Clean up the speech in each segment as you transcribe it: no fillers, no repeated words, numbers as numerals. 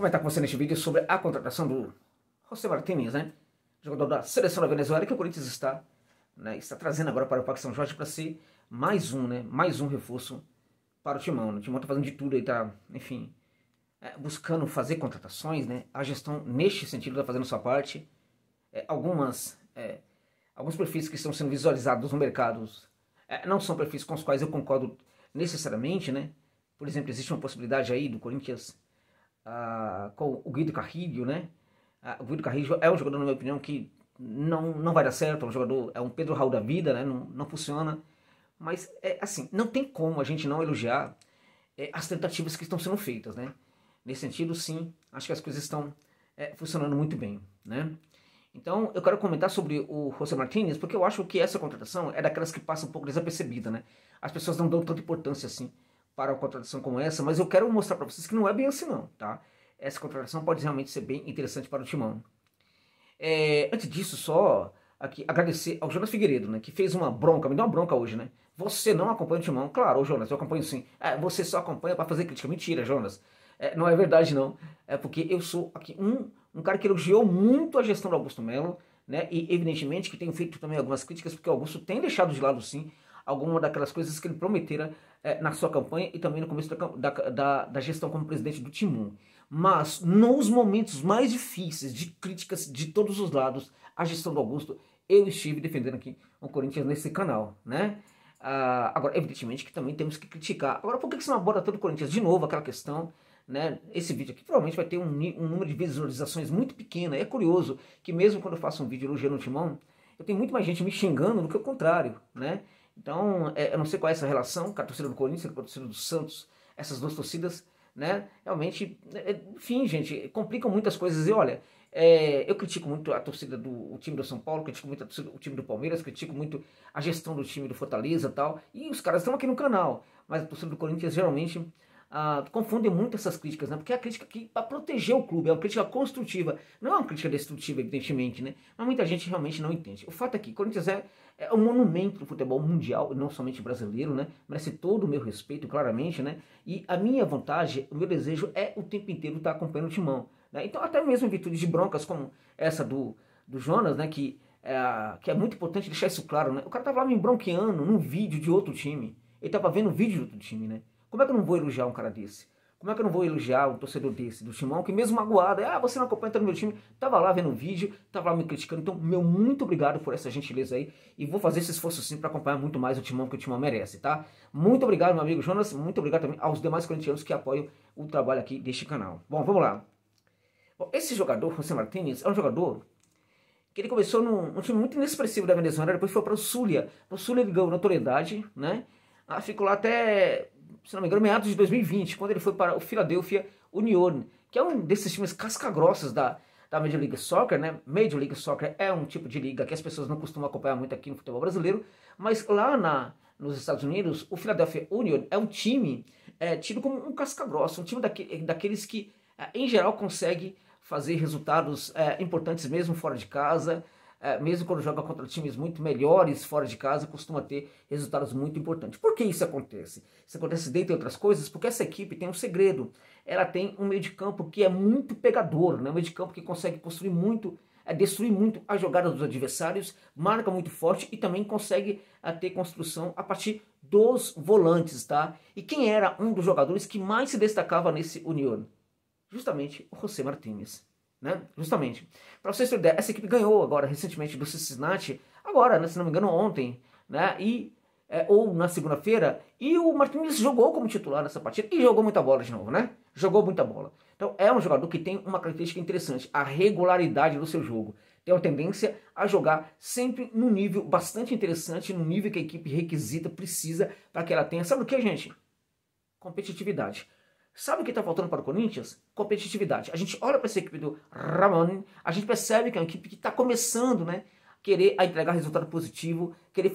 Comentar com você neste vídeo sobre a contratação do José Martínez, né? Jogador da seleção da Venezuela, que o Corinthians está trazendo agora para o Parque São Jorge para ser mais um, né? Mais um reforço para o Timão. O Timão está fazendo de tudo, ele está, enfim, buscando fazer contratações, né? A gestão, neste sentido, está fazendo sua parte. Alguns perfis que estão sendo visualizados no mercado não são perfis com os quais eu concordo necessariamente, né? Por exemplo, existe uma possibilidade aí do Corinthians com o Guido Carrilho, né? O Guido Carrilho é um jogador, na minha opinião, que não vai dar certo, é um Pedro Raul da vida, né? Não funciona. Mas, assim, não tem como a gente não elogiar as tentativas que estão sendo feitas, né? Nesse sentido, sim, acho que as coisas estão funcionando muito bem, né? Então, eu quero comentar sobre o José Martínez, porque eu acho que essa contratação é daquelas que passa um pouco desapercebida, né? As pessoas não dão tanta importância, assim, para uma contratação como essa, mas eu quero mostrar para vocês que não é bem assim, não, tá? Essa contratação pode realmente ser bem interessante para o Timão. Antes disso, só aqui agradecer ao Jonas Figueiredo, né? Que fez uma bronca, me deu uma bronca hoje, né? Você não acompanha o Timão. Claro, Jonas, eu acompanho sim. Você só acompanha para fazer crítica. Mentira, Jonas. Não é verdade, não. É porque eu sou aqui um cara que elogiou muito a gestão do Augusto Melo, né? E evidentemente que tenho feito também algumas críticas, porque o Augusto tem deixado de lado, sim, alguma daquelas coisas que ele prometera na sua campanha e também no começo da gestão como presidente do Timão. Mas, nos momentos mais difíceis, de críticas de todos os lados, a gestão do Augusto, eu estive defendendo aqui o Corinthians nesse canal, né? Agora, evidentemente que também temos que criticar. Agora, por que você não aborda todo o Corinthians? De novo, aquela questão, né? Esse vídeo aqui provavelmente vai ter um número de visualizações muito pequeno. É curioso que mesmo quando eu faço um vídeo elogiando o Timão, eu tenho muito mais gente me xingando do que o contrário, né? Então, eu não sei qual é essa relação, com a torcida do Corinthians, com a torcida do Santos, essas duas torcidas, né? Realmente, enfim, gente, complicam muitas coisas. E olha, eu critico muito a torcida do time do São Paulo, critico muito o time do Palmeiras, critico muito a gestão do time do Fortaleza e tal, e os caras estão aqui no canal, mas a torcida do Corinthians geralmente confundem muito essas críticas, né? Porque é a crítica aqui para proteger o clube, é uma crítica construtiva, não é uma crítica destrutiva, evidentemente, né? Mas muita gente realmente não entende. O fato é que o Corinthians é um monumento do futebol mundial, não somente brasileiro, né? Merece todo o meu respeito, claramente, né? E a minha vontade, o meu desejo é o tempo inteiro estar acompanhando o Timão, né? Então, até mesmo em virtude de broncas como essa do Jonas, né? Que é muito importante deixar isso claro, né? O cara tava lá me bronqueando num vídeo de outro time, ele tava vendo um vídeo de outro time, né? Como é que eu não vou elogiar um cara desse? Como é que eu não vou elogiar um torcedor desse, do Timão, que mesmo magoado, você não acompanha todo o meu time, tava lá vendo um vídeo, tava lá me criticando. Então, meu muito obrigado por essa gentileza aí, e vou fazer esse esforço sim para acompanhar muito mais o Timão, que o Timão merece, tá? Muito obrigado, meu amigo Jonas, muito obrigado também aos demais corintianos que apoiam o trabalho aqui deste canal. Bom, vamos lá. Bom, esse jogador, José Martínez, é um jogador que ele começou num time muito inexpressivo da Venezuela, depois foi para o Zulia. No Zulia ele ganhou notoriedade, né? Ficou lá até, se não me engano, meados de 2020, quando ele foi para o Philadelphia Union, que é um desses times casca-grossas da Major League Soccer, né? Major League Soccer é um tipo de liga que as pessoas não costumam acompanhar muito aqui no futebol brasileiro, mas lá nos Estados Unidos, o Philadelphia Union é um time tido como um casca-grossa, um time daqueles que, em geral, consegue fazer resultados importantes mesmo fora de casa. Mesmo quando joga contra times muito melhores fora de casa, costuma ter resultados muito importantes. Por que isso acontece? Isso acontece, dentre outras coisas, porque essa equipe tem um segredo. Ela tem um meio de campo que é muito pegador, né? Um meio de campo que consegue construir muito, destruir muito a jogada dos adversários, marca muito forte e também consegue ter construção a partir dos volantes, tá? E quem era um dos jogadores que mais se destacava nesse Union? Justamente o José Martínez. Né? Justamente. Para vocês terem ideia, essa equipe ganhou agora recentemente do Cincinnati, agora, né, se não me engano, ontem, né? Ou na segunda-feira, e o Martínez jogou como titular nessa partida e jogou muita bola de novo, né? Jogou muita bola. Então é um jogador que tem uma característica interessante, a regularidade do seu jogo. Tem uma tendência a jogar sempre num nível bastante interessante, num nível que a equipe requisita, precisa para que ela tenha. Sabe o que, gente? Competitividade. Sabe o que está faltando para o Corinthians? Competitividade. A gente olha para essa equipe do Ramon, a gente percebe que é uma equipe que está começando, né, querer entregar resultado positivo, querer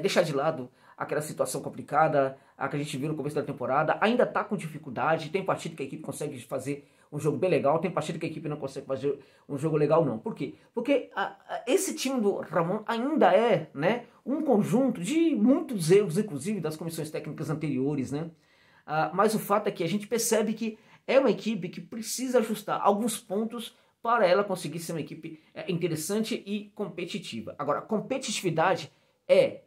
deixar de lado aquela situação complicada que a gente viu no começo da temporada. Ainda está com dificuldade, tem partido que a equipe consegue fazer um jogo bem legal, tem partido que a equipe não consegue fazer um jogo legal, não. Por quê? Porque esse time do Ramon ainda é, né, um conjunto de muitos erros, inclusive das comissões técnicas anteriores, né? Mas o fato é que a gente percebe que é uma equipe que precisa ajustar alguns pontos para ela conseguir ser uma equipe interessante e competitiva. Agora, competitividade é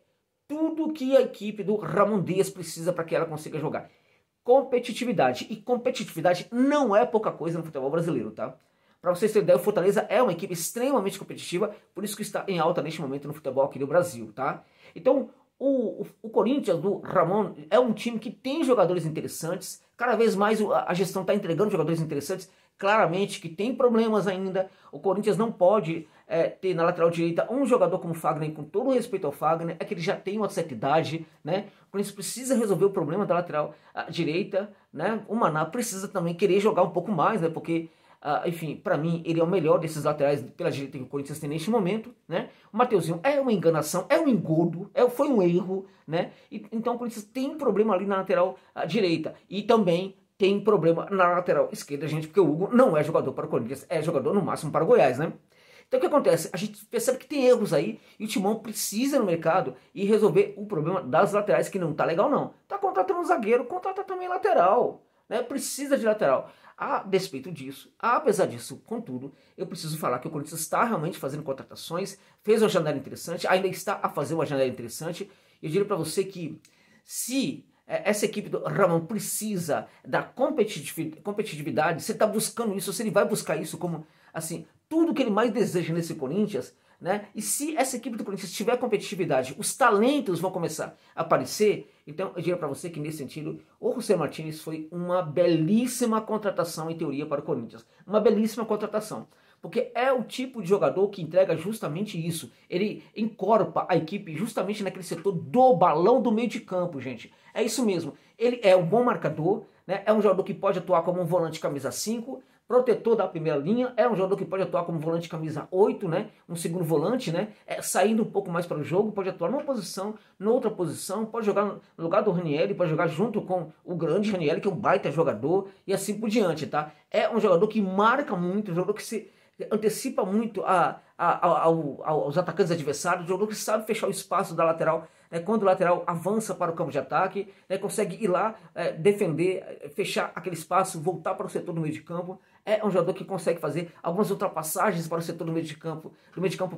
tudo que a equipe do Ramón Díaz precisa para que ela consiga jogar. Competitividade. E competitividade não é pouca coisa no futebol brasileiro, tá? Para vocês terem ideia, o Fortaleza é uma equipe extremamente competitiva, por isso que está em alta neste momento no futebol aqui do Brasil, tá? Então, o Corinthians do Ramón é um time que tem jogadores interessantes, cada vez mais a gestão está entregando jogadores interessantes, claramente que tem problemas ainda. O Corinthians não pode ter na lateral direita um jogador como o Fagner, com todo o respeito ao Fagner, é que ele já tem uma certa idade, né? O Corinthians precisa resolver o problema da lateral direita, né? O Maná precisa também querer jogar um pouco mais, né? Porque, enfim, para mim, ele é o melhor desses laterais pela direita que o Corinthians tem neste momento, né? O Mateuzinho é uma enganação, é um engodo, foi um erro, né? Então o Corinthians tem um problema ali na lateral direita e também tem problema na lateral esquerda, gente, porque o Hugo não é jogador para o Corinthians, é jogador no máximo para o Goiás, né? Então o que acontece? A gente percebe que tem erros aí e o Timão precisa no mercado e resolver o problema das laterais, que não tá legal não. Tá contratando um zagueiro, contrata também lateral, né? Precisa de lateral. A despeito disso, apesar disso, contudo, eu preciso falar que o Corinthians está realmente fazendo contratações, fez uma janela interessante, ainda está a fazer uma janela interessante. Eu diria para você que se essa equipe do Ramón precisa da competitividade, se ele está buscando isso, se ele vai buscar isso como, assim, tudo que ele mais deseja nesse Corinthians, né? E se essa equipe do Corinthians tiver competitividade, os talentos vão começar a aparecer. Então, eu diria para você que, nesse sentido, o José Martínez foi uma belíssima contratação, em teoria, para o Corinthians. Uma belíssima contratação. Porque é o tipo de jogador que entrega justamente isso. Ele encorpa a equipe justamente naquele setor do balão do meio de campo, gente. É isso mesmo. Ele é um bom marcador, né? É um jogador que pode atuar como um volante camisa 5, protetor da primeira linha, é um jogador que pode atuar como volante camisa 8, né? Um segundo volante, né? Saindo um pouco mais para o jogo, pode atuar numa posição, noutra posição, pode jogar no lugar do Ranieri, pode jogar junto com o grande Ranieri, que é um baita jogador, e assim por diante, tá? É um jogador que marca muito, um jogador que se antecipa muito aos atacantes adversários, jogador que sabe fechar o espaço da lateral, né, quando o lateral avança para o campo de ataque, né, consegue ir lá, defender, fechar aquele espaço, voltar para o setor do meio de campo. É um jogador que consegue fazer algumas ultrapassagens para o setor do meio de campo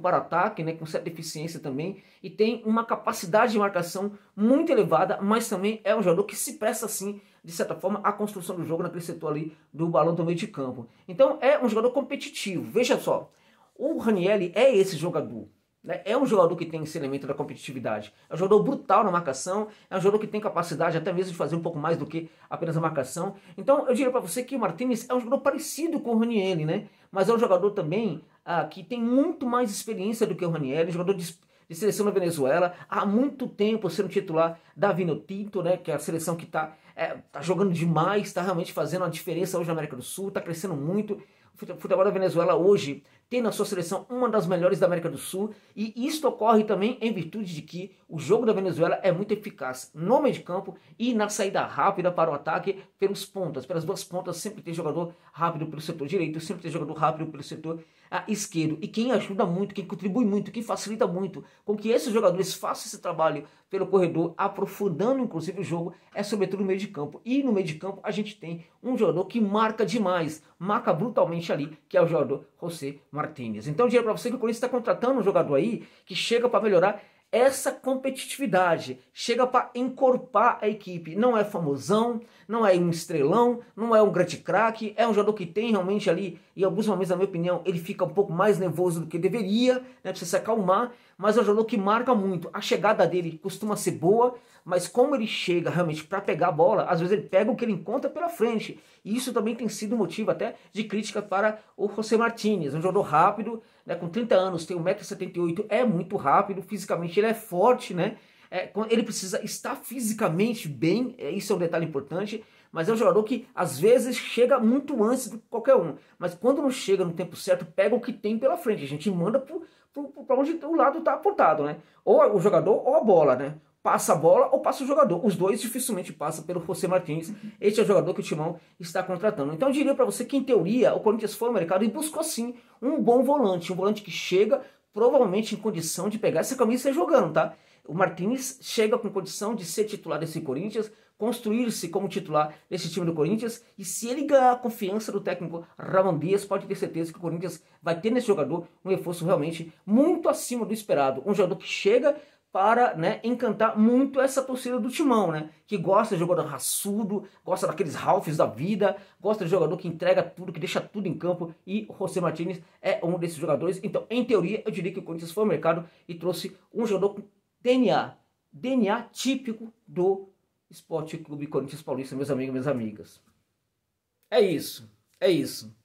para ataque, né, com certa eficiência também, e tem uma capacidade de marcação muito elevada, mas também é um jogador que se presta, assim, de certa forma, a construção do jogo naquele setor ali do balão do meio de campo. Então é um jogador competitivo. Veja só, o Ranieri é esse jogador, né? É um jogador que tem esse elemento da competitividade, é um jogador brutal na marcação, é um jogador que tem capacidade até mesmo de fazer um pouco mais do que apenas a marcação. Então eu diria para você que o Martínez é um jogador parecido com o Ranieri, né? Mas é um jogador também que tem muito mais experiência do que o Ranieri, um jogador de seleção da Venezuela, há muito tempo sendo titular da Vinotinto, né? Que é a seleção que está tá jogando demais, está realmente fazendo a diferença hoje na América do Sul, está crescendo muito. O futebol da Venezuela hoje tem na sua seleção uma das melhores da América do Sul, e isto ocorre também em virtude de que o jogo da Venezuela é muito eficaz no meio de campo e na saída rápida para o ataque pelos pontas, pelas duas pontas sempre tem jogador rápido pelo setor direito, sempre tem jogador rápido pelo setor esquerdo, e quem ajuda muito, quem contribui muito, quem facilita muito com que esses jogadores façam esse trabalho pelo corredor, aprofundando inclusive o jogo, é sobretudo no meio de campo. E no meio de campo a gente tem um jogador que marca demais, marca brutalmente ali, que é o jogador José Martínez. Então eu diria para você que o Corinthians está contratando um jogador aí que chega para melhorar essa competitividade, chega para encorpar a equipe. Não é famosão, não é um estrelão, não é um grande craque, é um jogador que tem realmente ali, e em alguns momentos, na minha opinião, ele fica um pouco mais nervoso do que deveria, né, precisa se acalmar, mas é um jogador que marca muito. A chegada dele costuma ser boa, mas como ele chega realmente para pegar a bola, às vezes ele pega o que ele encontra pela frente, e isso também tem sido motivo até de crítica para o José Martínez, um jogador rápido, né, com 30 anos, tem 1,78 m, é muito rápido, fisicamente ele é forte, né? Ele precisa estar fisicamente bem, isso é um detalhe importante, mas é um jogador que às vezes chega muito antes do que qualquer um, mas quando não chega no tempo certo, pega o que tem pela frente, a gente manda para onde o lado está apontado, né? Ou o jogador ou a bola, né? Passa a bola ou passa o jogador. Os dois dificilmente passam pelo José Martínez. Este é o jogador que o Timão está contratando. Então eu diria para você que, em teoria, o Corinthians foi ao mercado e buscou, sim, um bom volante. Um volante que chega, provavelmente, em condição de pegar essa camisa e sair jogando, tá? O Martínez chega com condição de ser titular desse Corinthians, construir-se como titular nesse time do Corinthians, e se ele ganhar a confiança do técnico Ramón Díaz, pode ter certeza que o Corinthians vai ter nesse jogador um reforço realmente muito acima do esperado, um jogador que chega para, né, encantar muito essa torcida do Timão, né, que gosta de jogador raçudo, gosta daqueles Ralphs da vida, gosta de jogador que entrega tudo, que deixa tudo em campo, e o José Martínez é um desses jogadores. Então, em teoria, eu diria que o Corinthians foi ao mercado e trouxe um jogador com DNA típico do Esporte Clube Corinthians Paulista, meus amigos e minhas amigas. É isso, é isso.